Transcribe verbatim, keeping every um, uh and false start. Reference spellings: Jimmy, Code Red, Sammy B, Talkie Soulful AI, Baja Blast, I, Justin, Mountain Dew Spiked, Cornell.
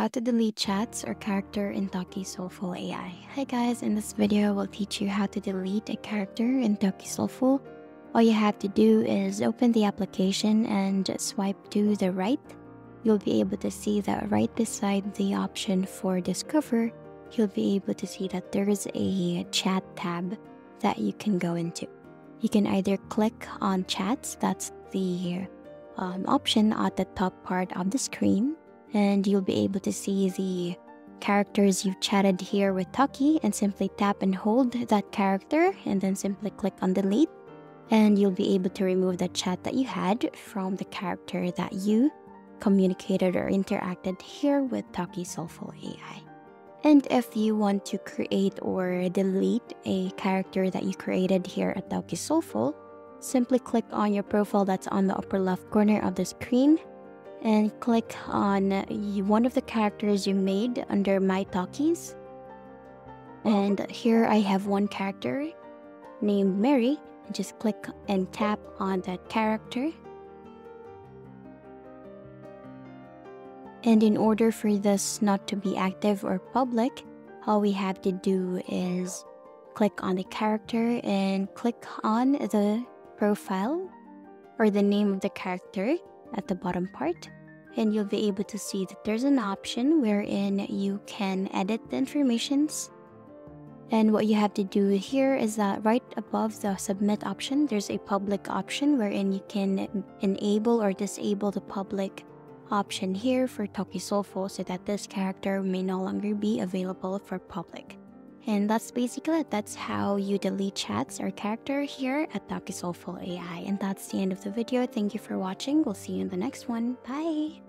How to delete chats or character in Talkie Soulful A I. Hi guys, in this video we'll teach you how to delete a character in Talkie Soulful. All you have to do is open the application and swipe to the right. You'll be able to see that right beside the option for discover, you'll be able to see that there is a chat tab that you can go into. You can either click on chats, that's the um, option at the top part of the screen, and you'll be able to see the characters you've chatted here with Talkie, and simply tap and hold that character and then simply click on delete, and you'll be able to remove the chat that you had from the character that you communicated or interacted here with Talkie Soulful A I. And if you want to create or delete a character that you created here at Talkie Soulful, simply click on your profile that's on the upper left corner of the screen and click on one of the characters you made under My Talkies. And here I have one character named Mary. Just click and tap on that character. And in order for this not to be active or public, all we have to do is click on the character and click on the profile or the name of the character at the bottom part. And you'll be able to see that there's an option wherein you can edit the informations. And what you have to do here is that right above the submit option, there's a public option wherein you can enable or disable the public option here for Talkie Soulful so that this character may no longer be available for public. And that's basically it. That's how you delete chats or character here at Talkie Soulful A I. And that's the end of the video. Thank you for watching. We'll see you in the next one. Bye!